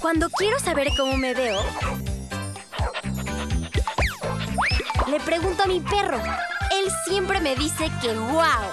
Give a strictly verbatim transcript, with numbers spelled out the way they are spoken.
Cuando quiero saber cómo me veo, le pregunto a mi perro. Él siempre me dice que ¡guau!